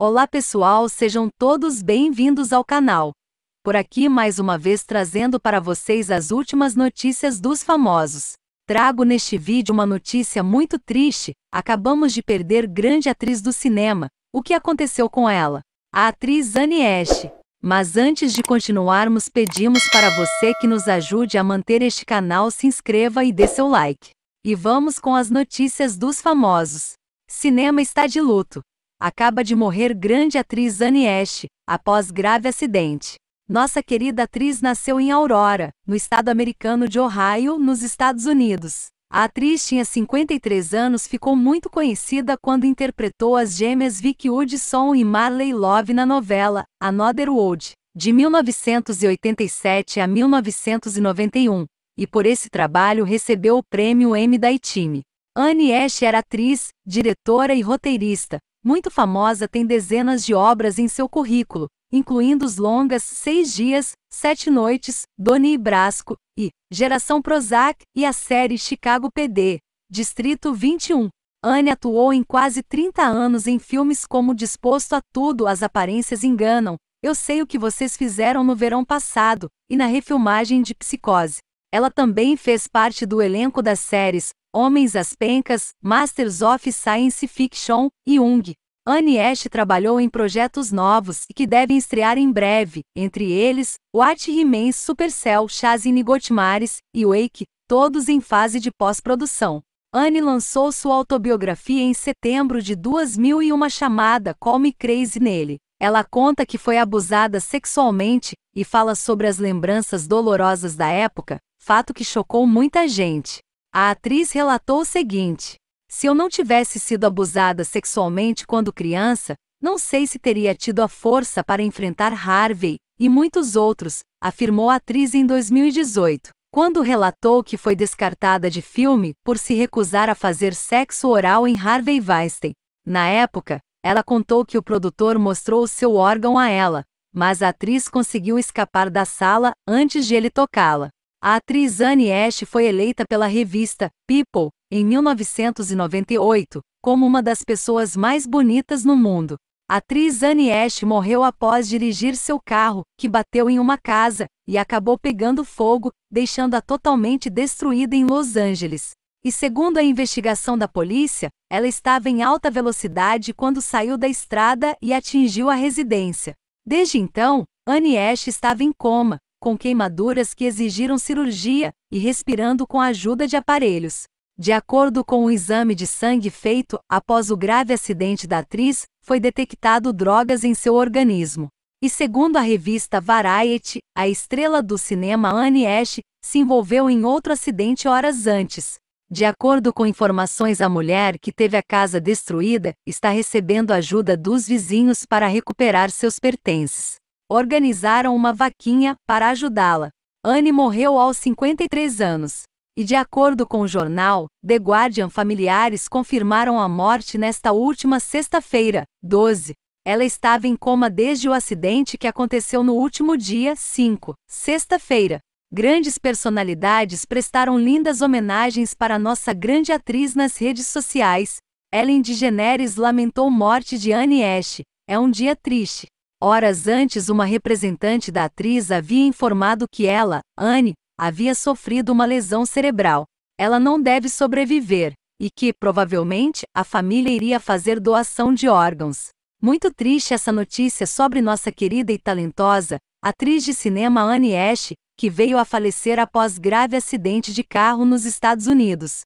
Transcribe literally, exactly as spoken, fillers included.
Olá pessoal, sejam todos bem-vindos ao canal. Por aqui mais uma vez trazendo para vocês as últimas notícias dos famosos. Trago neste vídeo uma notícia muito triste, acabamos de perder grande atriz do cinema. O que aconteceu com ela? A atriz Anne Heche. Mas antes de continuarmos, pedimos para você que nos ajude a manter este canal, se inscreva e dê seu like. E vamos com as notícias dos famosos. Cinema está de luto. Acaba de morrer grande atriz Anne Heche, após grave acidente. Nossa querida atriz nasceu em Aurora, no estado americano de Ohio, nos Estados Unidos. A atriz tinha cinquenta e três anos, ficou muito conhecida quando interpretou as gêmeas Vicky Woodson e Marley Love na novela Another World, de mil novecentos e oitenta e sete a mil novecentos e noventa e um, e por esse trabalho recebeu o prêmio Emmy da E T I M. Anne Heche era atriz, diretora e roteirista. Muito famosa, tem dezenas de obras em seu currículo, incluindo os longas Seis Dias, Sete Noites, Donnie Brasco e Geração Prozac e a série Chicago P D: Distrito vinte e um. Anne atuou em quase trinta anos em filmes como Disposto a Tudo, As Aparências Enganam, Eu Sei o que Vocês Fizeram no Verão Passado e na refilmagem de Psicose. Ela também fez parte do elenco das séries Homens às Pencas, Masters of Science Fiction e Hung. Anne Heche trabalhou em projetos novos e que devem estrear em breve, entre eles, What Remains, Supercell, Chasing Nightmares e Wake, todos em fase de pós-produção. Anne lançou sua autobiografia em setembro de dois mil e um, chamada Call Me Crazy. Nele, ela conta que foi abusada sexualmente e fala sobre as lembranças dolorosas da época, fato que chocou muita gente. A atriz relatou o seguinte: se eu não tivesse sido abusada sexualmente quando criança, não sei se teria tido a força para enfrentar Harvey e muitos outros, afirmou a atriz em dois mil e dezoito, quando relatou que foi descartada de filme por se recusar a fazer sexo oral em Harvey Weinstein. Na época, ela contou que o produtor mostrou seu órgão a ela, mas a atriz conseguiu escapar da sala antes de ele tocá-la. A atriz Anne Heche foi eleita pela revista People, em mil novecentos e noventa e oito, como uma das pessoas mais bonitas no mundo. A atriz Anne Heche morreu após dirigir seu carro, que bateu em uma casa e acabou pegando fogo, deixando-a totalmente destruída em Los Angeles. E segundo a investigação da polícia, ela estava em alta velocidade quando saiu da estrada e atingiu a residência. Desde então, Anne Heche estava em coma, com queimaduras que exigiram cirurgia e respirando com a ajuda de aparelhos. De acordo com um exame de sangue feito após o grave acidente da atriz, foi detectado drogas em seu organismo. E segundo a revista Variety, a estrela do cinema Anne Heche se envolveu em outro acidente horas antes. De acordo com informações, a mulher que teve a casa destruída está recebendo ajuda dos vizinhos para recuperar seus pertences. Organizaram uma vaquinha para ajudá-la. Anne morreu aos cinquenta e três anos. E de acordo com o jornal The Guardian, familiares confirmaram a morte nesta última sexta-feira, doze. Ela estava em coma desde o acidente que aconteceu no último dia, cinco, sexta-feira. Grandes personalidades prestaram lindas homenagens para nossa grande atriz nas redes sociais. Ellen DeGeneres lamentou a morte de Anne Heche. É um dia triste. Horas antes, uma representante da atriz havia informado que ela, Anne, havia sofrido uma lesão cerebral. Ela não deve sobreviver, e que, provavelmente, a família iria fazer doação de órgãos. Muito triste essa notícia sobre nossa querida e talentosa atriz de cinema Anne Heche, que veio a falecer após grave acidente de carro nos Estados Unidos.